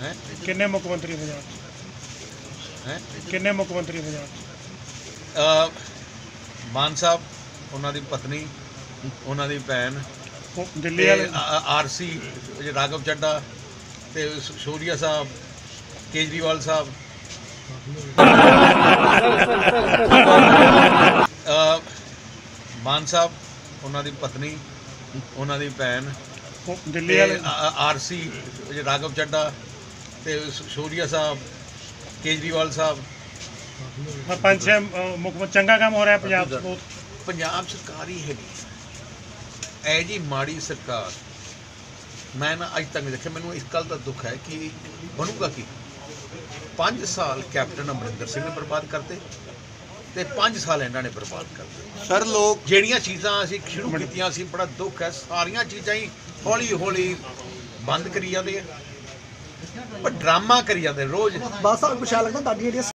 किन्ने मुख्यमंत्री वजाण किन्ने मुख्यमंत्री वजाण मान साहब उन्होंने पत्नी उन्होंने भैन दिल्ली आरसी राघव चड्ढा ते सूर्या साहब केजरीवाल साहब मान साहब उन्होंने पत्नी उन्होंने भैन दिल्ली आरसी राघव चड्ढा ते सूर्या साहब केजरीवाल साहब पंच मुख्य चंगा काम हो रहा है पंजाब सरकार ही है ए जी माड़ी सरकार मैं ना अज तक नहीं देखा। मैं इस गल का दुख है कि बनूगा की 5 साल कैप्टन अमरिंदर सिंह ने बर्बाद करते ते 5 साल इन्होंने बर्बाद करते। सर लोग जड़िया चीज़ा असी शुरू की बड़ा दुख है सारिया चीज़ा ही हौली हौली बंद करी जाते पर ड्रामा करी जाते रोज बस कुछ लगता।